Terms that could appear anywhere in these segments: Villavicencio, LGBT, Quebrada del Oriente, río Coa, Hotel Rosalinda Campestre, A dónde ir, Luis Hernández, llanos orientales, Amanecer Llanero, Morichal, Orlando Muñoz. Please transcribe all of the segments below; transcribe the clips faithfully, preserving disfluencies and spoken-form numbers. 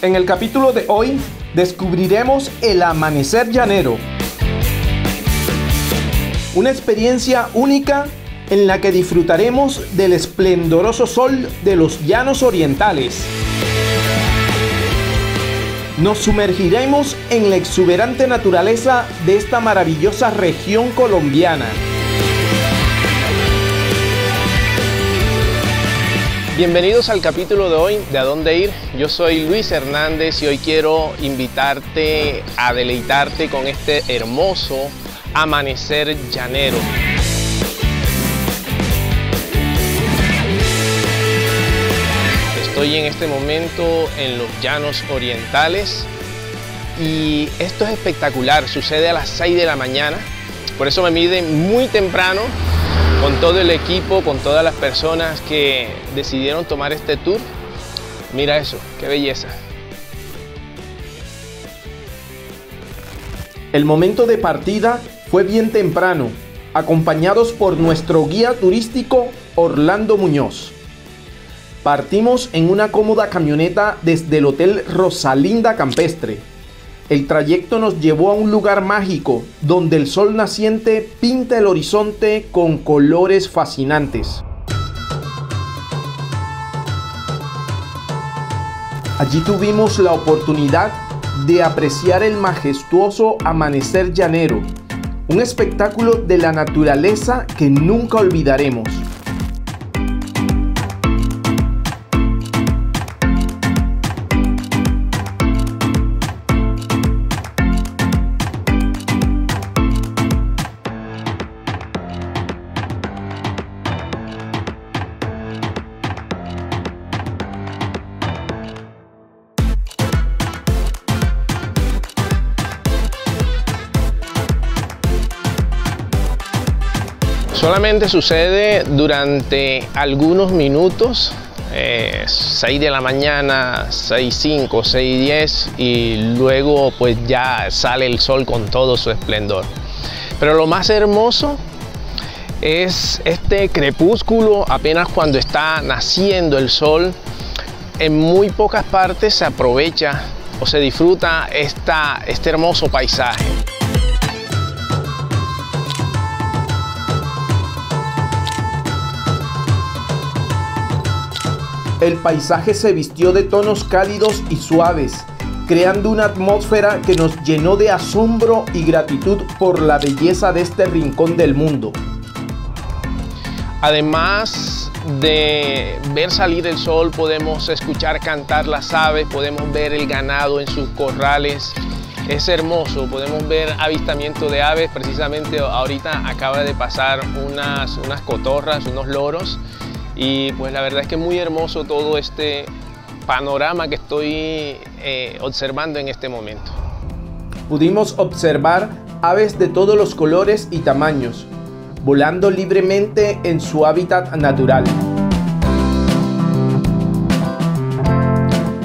En el capítulo de hoy descubriremos el Amanecer Llanero, una experiencia única en la que disfrutaremos del esplendoroso sol de los llanos orientales. Nos sumergiremos en la exuberante naturaleza de esta maravillosa región colombiana. Bienvenidos al capítulo de hoy de ¿A dónde ir? Yo soy Luis Hernández y hoy quiero invitarte a deleitarte con este hermoso amanecer llanero. Estoy en este momento en los llanos orientales y esto es espectacular, sucede a las seis de la mañana, por eso me miden muy temprano con todo el equipo, con todas las personas que decidieron tomar este tour. Mira eso, qué belleza. El momento de partida fue bien temprano, acompañados por nuestro guía turístico Orlando Muñoz. Partimos en una cómoda camioneta desde el Hotel Rosalinda Campestre. El trayecto nos llevó a un lugar mágico donde el sol naciente pinta el horizonte con colores fascinantes. Allí tuvimos la oportunidad de apreciar el majestuoso amanecer llanero, un espectáculo de la naturaleza que nunca olvidaremos. Solamente sucede durante algunos minutos, eh, seis de la mañana, seis y cinco, seis y diez, y luego pues ya sale el sol con todo su esplendor. Pero lo más hermoso es este crepúsculo apenas cuando está naciendo el sol. En muy pocas partes se aprovecha o se disfruta esta, este hermoso paisaje. El paisaje se vistió de tonos cálidos y suaves, creando una atmósfera que nos llenó de asombro y gratitud por la belleza de este rincón del mundo. Además de ver salir el sol, podemos escuchar cantar las aves, podemos ver el ganado en sus corrales. Es hermoso, podemos ver avistamiento de aves. Precisamente ahorita acaba de pasar unas, unas cotorras, unos loros. Y pues la verdad es que es muy hermoso todo este panorama que estoy eh, observando en este momento. Pudimos observar aves de todos los colores y tamaños, volando libremente en su hábitat natural.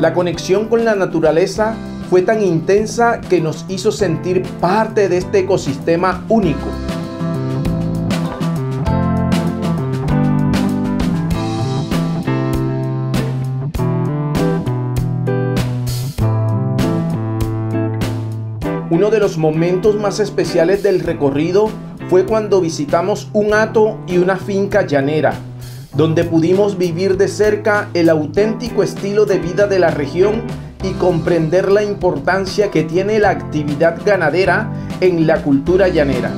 La conexión con la naturaleza fue tan intensa que nos hizo sentir parte de este ecosistema único. Uno de los momentos más especiales del recorrido fue cuando visitamos un hato y una finca llanera, donde pudimos vivir de cerca el auténtico estilo de vida de la región y comprender la importancia que tiene la actividad ganadera en la cultura llanera.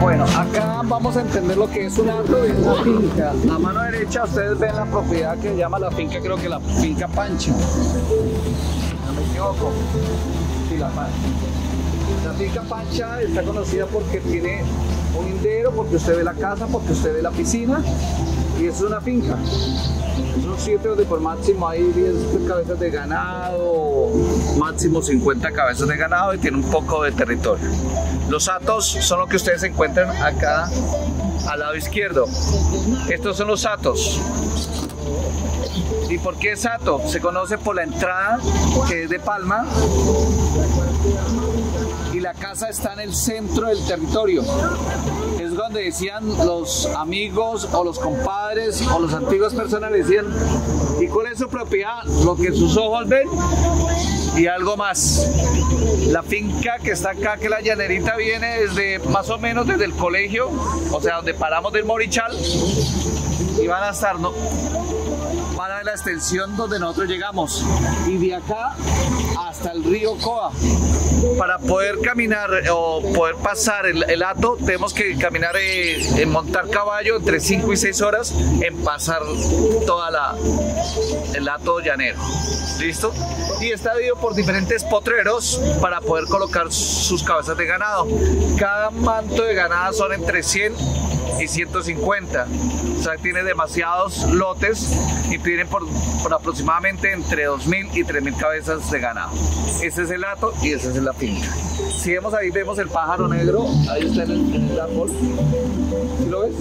Bueno, acá vamos a entender lo que es un hato y una finca. A mano derecha ustedes ven la propiedad que se llama la finca, creo que la finca Pancha. No me equivoco. La, la finca Pancha está conocida porque tiene un lindero, porque usted ve la casa, porque usted ve la piscina, y es una finca. Es un sitio donde por máximo hay diez cabezas de ganado, máximo cincuenta cabezas de ganado, y tiene un poco de territorio. Los hatos son los que ustedes encuentran acá al lado izquierdo. Estos son los hatos. ¿Y por qué es hato? Se conoce por la entrada, que es de palma, y la casa está en el centro del territorio. Es donde decían los amigos o los compadres o los antiguos personas, decían: ¿y cuál es su propiedad? Lo que sus ojos ven y algo más. La finca que está acá, que la llanerita, viene desde más o menos desde el colegio, o sea, donde paramos del Morichal, y van a estar, ¿no?, para la extensión donde nosotros llegamos, y de acá hasta el río Coa. Para poder caminar o poder pasar el, el hato, tenemos que caminar, eh, en montar caballo, entre cinco y seis horas en pasar toda la el hato llanero. ¿Listo? Y está dividido por diferentes potreros para poder colocar sus cabezas de ganado. Cada manto de ganado son entre cien y ciento cincuenta, o sea, tiene demasiados lotes y tienen por, por aproximadamente entre dos mil y tres mil cabezas de ganado. Ese es el hato y esa es la finca. Si vemos ahí, vemos el pájaro negro, ahí está en el, en el árbol. ¿Sí lo ves?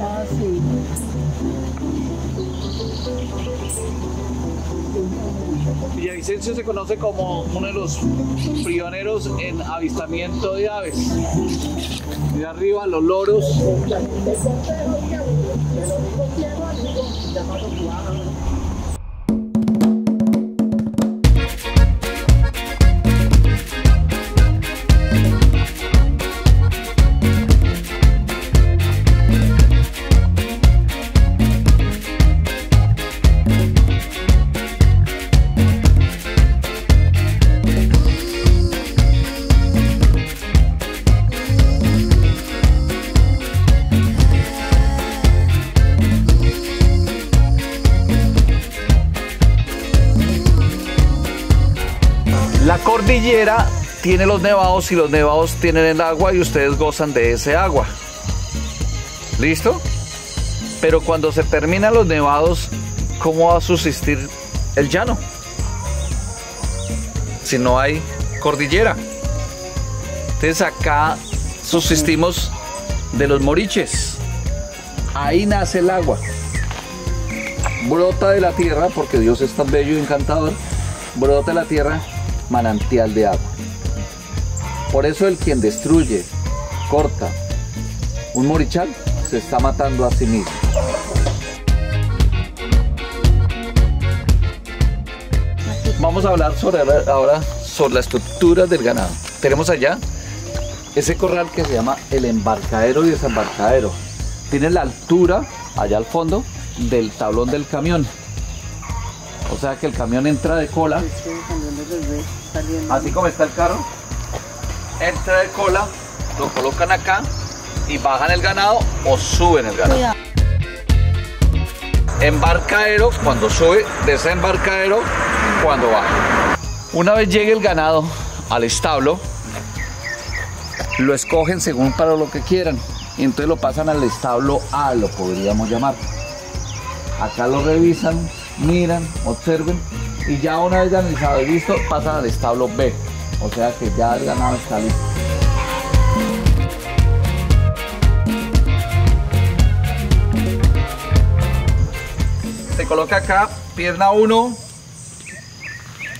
Ah, sí. Villavicencio se conoce como uno de los pioneros en avistamiento de aves. De arriba los loros. La cordillera tiene los nevados y los nevados tienen el agua y ustedes gozan de ese agua. ¿Listo? Pero cuando se terminan los nevados, ¿cómo va a subsistir el llano? Si no hay cordillera. Entonces acá subsistimos de los moriches. Ahí nace el agua. Brota de la tierra, porque Dios es tan bello y encantador. Brota de la tierra. Manantial de agua. Por eso el quien destruye, corta un morichal, se está matando a sí mismo. Vamos a hablar sobre ahora sobre la estructura del ganado. Tenemos allá ese corral que se llama el embarcadero y desembarcadero. Tiene la altura allá al fondo del tablón del camión. O sea que el camión entra de cola, así como está el carro, entra de cola, lo colocan acá y bajan el ganado o suben el ganado. Embarcadero cuando sube, desembarcadero cuando baja. Una vez llegue el ganado al establo, lo escogen según para lo que quieran y entonces lo pasan al establo A, lo podríamos llamar. Acá lo revisan, miran, observen, y ya una vez analizado y listo, pasan al establo B, o sea que ya el ganado está listo. Se coloca acá pierna uno,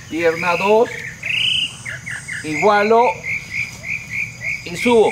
pierna dos, igualo y subo.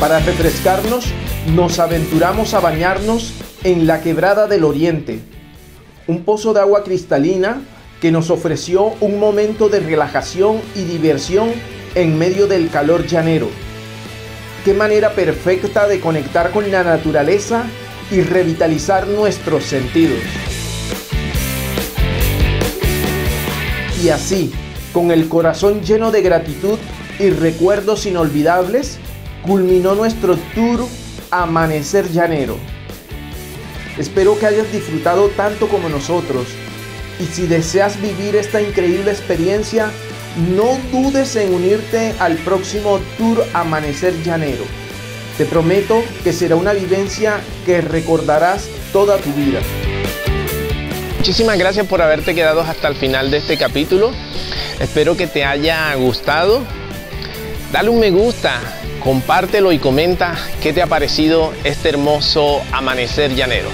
Para refrescarnos, nos aventuramos a bañarnos en la Quebrada del Oriente, un pozo de agua cristalina que nos ofreció un momento de relajación y diversión en medio del calor llanero. Qué manera perfecta de conectar con la naturaleza y revitalizar nuestros sentidos. Y así, con el corazón lleno de gratitud y recuerdos inolvidables, culminó nuestro tour Amanecer Llanero. Espero que hayas disfrutado tanto como nosotros. Y si deseas vivir esta increíble experiencia, no dudes en unirte al próximo Tour Amanecer Llanero. Te prometo que será una vivencia que recordarás toda tu vida. Muchísimas gracias por haberte quedado hasta el final de este capítulo. Espero que te haya gustado. Dale un me gusta, compártelo y comenta qué te ha parecido este hermoso Amanecer Llanero.